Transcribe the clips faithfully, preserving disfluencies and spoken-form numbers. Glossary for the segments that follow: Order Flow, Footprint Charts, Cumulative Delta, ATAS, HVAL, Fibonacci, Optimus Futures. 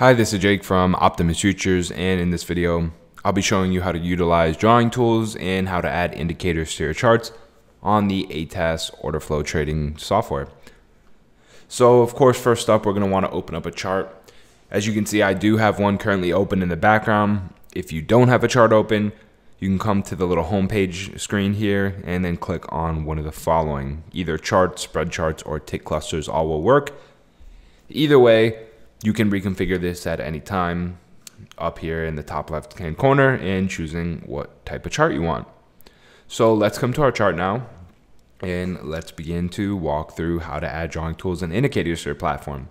Hi, this is Jake from Optimus Futures, and in this video, I'll be showing you how to utilize drawing tools and how to add indicators to your charts on the A T A S order flow trading software. So of course, first up, we're going to want to open up a chart. As you can see, I do have one currently open in the background. If you don't have a chart open, you can come to the little homepage screen here and then click on one of the following. Either charts, spread charts, or tick clusters all will work. Either way, you can reconfigure this at any time up here in the top left hand corner and choosing what type of chart you want. So let's come to our chart now and let's begin to walk through how to add drawing tools and indicators to your platform.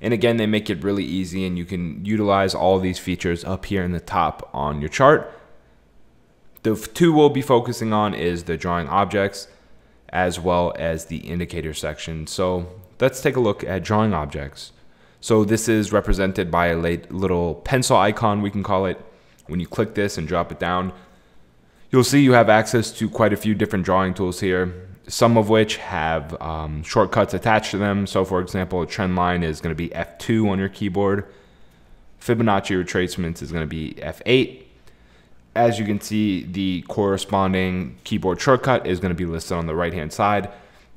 And again, they make it really easy and you can utilize all these features up here in the top on your chart. The two we'll be focusing on is the drawing objects as well as the indicator section. So let's take a look at drawing objects. So this is represented by a little pencil icon, we can call it. When you click this and drop it down, you'll see you have access to quite a few different drawing tools here, some of which have um, shortcuts attached to them. So for example, a trend line is going to be F two on your keyboard. Fibonacci retracements is going to be F eight. As you can see, the corresponding keyboard shortcut is going to be listed on the right-hand side,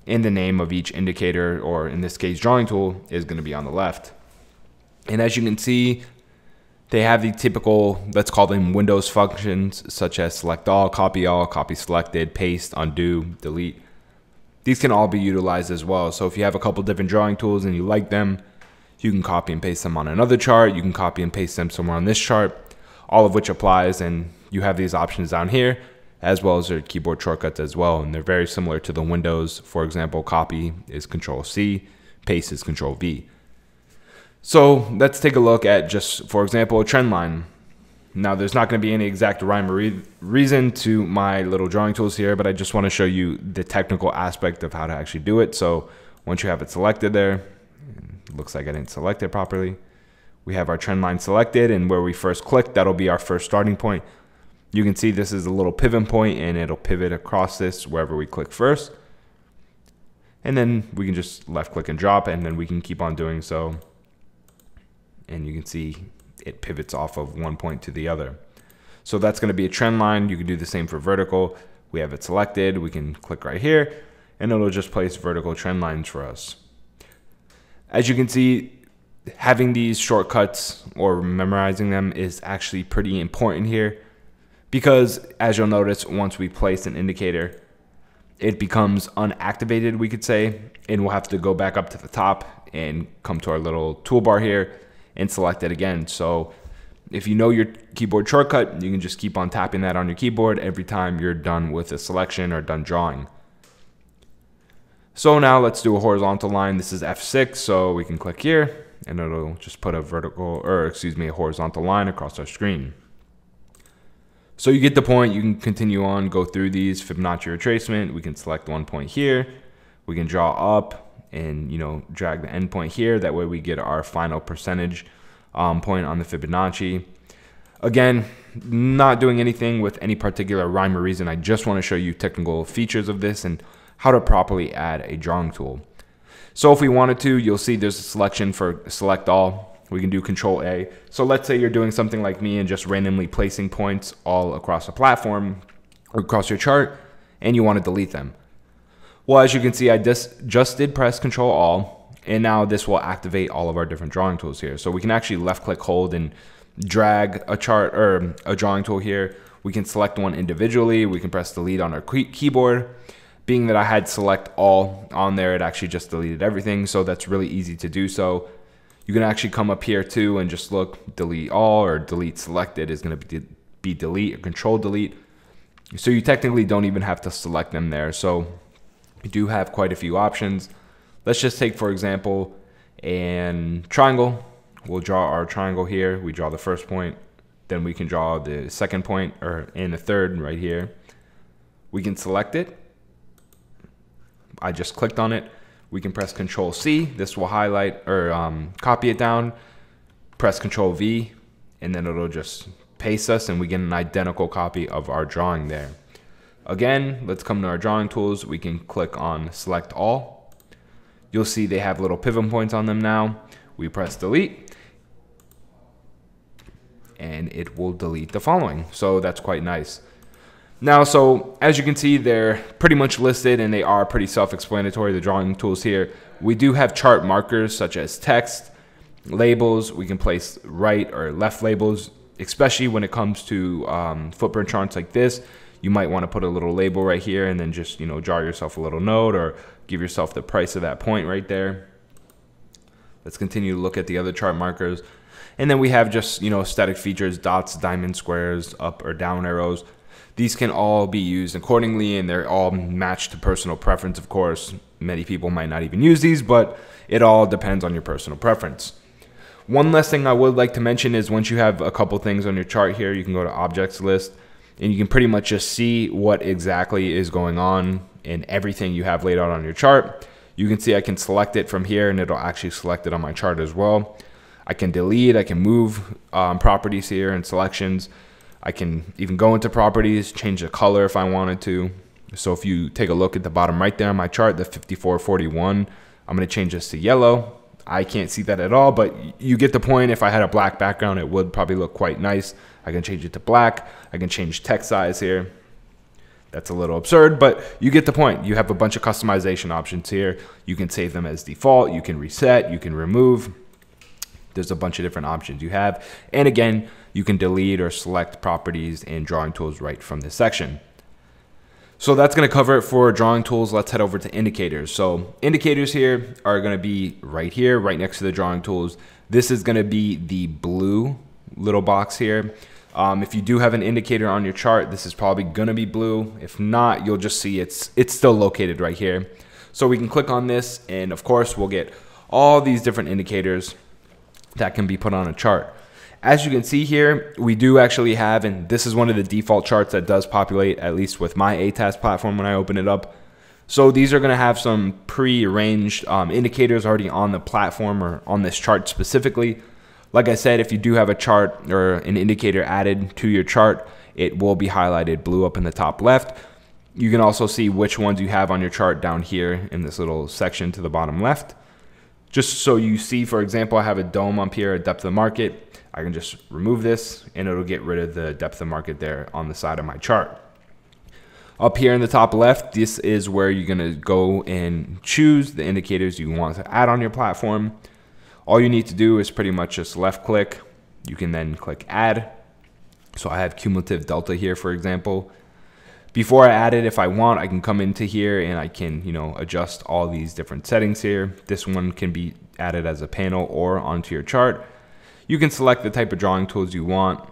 and the name of each indicator, or in this case, drawing tool, is going to be on the left. And as you can see, they have the typical, let's call them Windows functions, such as select all, copy all, copy selected, paste, undo, delete. These can all be utilized as well. So if you have a couple different drawing tools and you like them, you can copy and paste them on another chart. You can copy and paste them somewhere on this chart, all of which applies, and you have these options down here, as well as their keyboard shortcuts as well. And they're very similar to the Windows. For example, copy is Control C, paste is Control V. So let's take a look at just, for example, a trend line. Now there's not gonna be any exact rhyme or re reason to my little drawing tools here, but I just wanna show you the technical aspect of how to actually do it. So once you have it selected there, it looks like I didn't select it properly. We have our trend line selected, and where we first clicked, that'll be our first starting point. You can see this is a little pivot point and it'll pivot across this wherever we click first. And then we can just left click and drop, and then we can keep on doing so. And you can see it pivots off of one point to the other. So that's going to be a trend line. You can do the same for vertical. We have it selected. We can click right here and it'll just place vertical trend lines for us. As you can see, having these shortcuts or memorizing them is actually pretty important here, because as you'll notice, once we place an indicator, it becomes unactivated, we could say, and we'll have to go back up to the top and come to our little toolbar here and select it again. So if you know your keyboard shortcut, you can just keep on tapping that on your keyboard every time you're done with a selection or done drawing. So now let's do a horizontal line. This is F six, so we can click here and it'll just put a vertical, or excuse me, a horizontal line across our screen. So you get the point. You can continue on, go through these. Fibonacci retracement, we can select one point here. We can draw up and, you know, drag the end point here. That way we get our final percentage um, point on the Fibonacci. Again, not doing anything with any particular rhyme or reason. I just want to show you technical features of this and how to properly add a drawing tool. So if we wanted to, you'll see there's a selection for select all. We can do Control A. So let's say you're doing something like me and just randomly placing points all across the platform or across your chart, and you want to delete them. Well, as you can see, I just, just did press Control All, and now this will activate all of our different drawing tools here. So we can actually left click, hold, and drag a chart or a drawing tool here. We can select one individually. We can press delete on our keyboard. Being that I had select all on there, it actually just deleted everything. So that's really easy to do so. You can actually come up here too and just look, delete all or delete selected is going to be, be delete or Control delete. So you technically don't even have to select them there. So you do have quite a few options. Let's just take, for example, a triangle. We'll draw our triangle here. We draw the first point, then we can draw the second point or and the third right here. We can select it. I just clicked on it. We can press Control C, this will highlight or um, copy it down, press Control V, and then it'll just paste us and we get an identical copy of our drawing there. Again, let's come to our drawing tools. We can click on select all. You'll see they have little pivot points on them now. We press delete and it will delete the following. So that's quite nice. Now, so as you can see, they're pretty much listed and they are pretty self-explanatory, the drawing tools here. We do have chart markers such as text, labels. We can place right or left labels, especially when it comes to um, footprint charts like this. You might want to put a little label right here and then just, you know, draw yourself a little note or give yourself the price of that point right there. Let's continue to look at the other chart markers. And then we have just, you know, static features, dots, diamond squares, up or down arrows. These can all be used accordingly, and they're all matched to personal preference, of course. Many people might not even use these, but it all depends on your personal preference. One last thing I would like to mention is once you have a couple things on your chart here, you can go to objects list, and you can pretty much just see what exactly is going on in everything you have laid out on your chart. You can see I can select it from here, and it'll actually select it on my chart as well. I can delete, I can move um, properties here and selections. I can even go into properties, change the color if I wanted to. So if you take a look at the bottom right there on my chart, the fifty-four forty-one, I'm gonna change this to yellow. I can't see that at all, but you get the point. If I had a black background, it would probably look quite nice. I can change it to black. I can change text size here. That's a little absurd, but you get the point. You have a bunch of customization options here. You can save them as default. You can reset, you can remove. There's a bunch of different options you have. And again, you can delete or select properties and drawing tools right from this section. So that's gonna cover it for drawing tools. Let's head over to indicators. So indicators here are gonna be right here, right next to the drawing tools. This is gonna be the blue little box here. Um, if you do have an indicator on your chart, this is probably gonna be blue. If not, you'll just see it's, it's still located right here. So we can click on this, and of course we'll get all these different indicators that can be put on a chart. As you can see here, we do actually have, and this is one of the default charts that does populate, at least with my A T A S platform when I open it up. So these are gonna have some pre-arranged um, indicators already on the platform or on this chart specifically. Like I said, if you do have a chart or an indicator added to your chart, it will be highlighted blue up in the top left. You can also see which ones you have on your chart down here in this little section to the bottom left. Just so you see, for example, I have a dome up here, a depth of market. I can just remove this and it'll get rid of the depth of market there on the side of my chart. Up here in the top left, this is where you're gonna go and choose the indicators you want to add on your platform. All you need to do is pretty much just left click. You can then click add. So I have cumulative delta here, for example. Before I add it, if I want, I can come into here and I can, you know, adjust all these different settings here. This one can be added as a panel or onto your chart. You can select the type of drawing tools you want.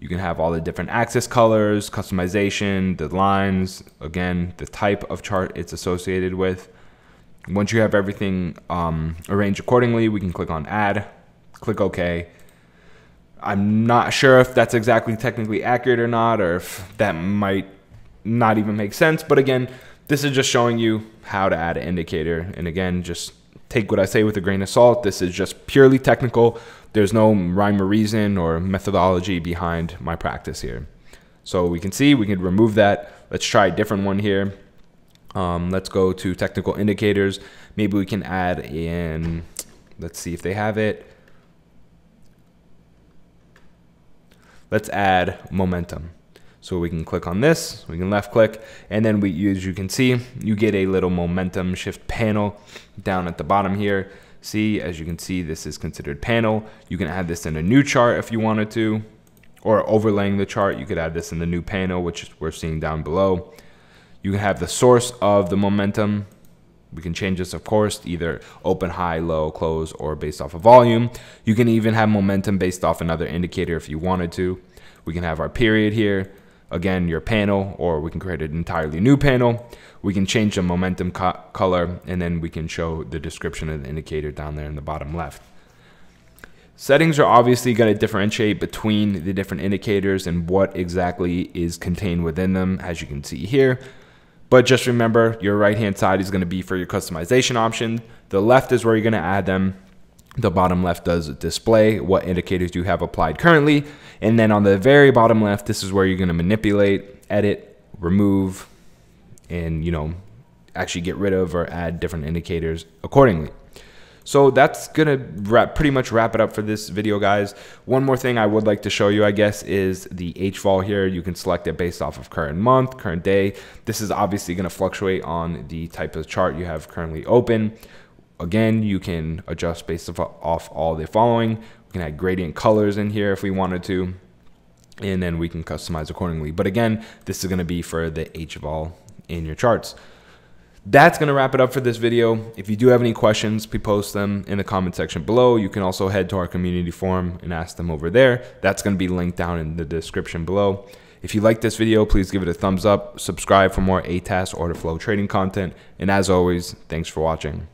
You can have all the different axis colors, customization, the lines, again, the type of chart it's associated with. Once you have everything um, arranged accordingly, we can click on add, click OK. I'm not sure if that's exactly technically accurate or not, or if that might not even make sense, but again, this is just showing you how to add an indicator. And again, just take what I say with a grain of salt. This is just purely technical. There's no rhyme or reason or methodology behind my practice here. So we can see, we can remove that. Let's try a different one here. Um, let's go to technical indicators. Maybe we can add in, let's see if they have it. Let's add momentum. So we can click on this, we can left click, and then we, as you can see, you get a little momentum shift panel down at the bottom here. See, as you can see, this is considered panel. You can add this in a new chart if you wanted to, or overlaying the chart, you could add this in the new panel, which we're seeing down below. You can have the source of the momentum. We can change this, of course, to either open, high, low, close, or based off of volume. You can even have momentum based off another indicator if you wanted to. We can have our period here. Again, your panel, or we can create an entirely new panel. We can change the momentum co color, and then we can show the description of the indicator down there in the bottom left. Settings are obviously going to differentiate between the different indicators and what exactly is contained within them, as you can see here. But just remember, your right-hand side is going to be for your customization option. The left is where you're going to add them. The bottom left does display what indicators you have applied currently. And then on the very bottom left, this is where you're going to manipulate, edit, remove, and, you know, actually get rid of or add different indicators accordingly. So that's gonna wrap, pretty much wrap it up for this video, guys. One more thing I would like to show you, I guess, is the H V A L here. You can select it based off of current month, current day. This is obviously gonna fluctuate on the type of chart you have currently open. Again, you can adjust based off all the following. We can add gradient colors in here if we wanted to, and then we can customize accordingly. But again, this is gonna be for the H V A L in your charts. That's going to wrap it up for this video. If you do have any questions, please post them in the comment section below. You can also head to our community forum and ask them over there. That's going to be linked down in the description below. If you like this video, please give it a thumbs up, subscribe for more A T A S order flow trading content, and as always, thanks for watching.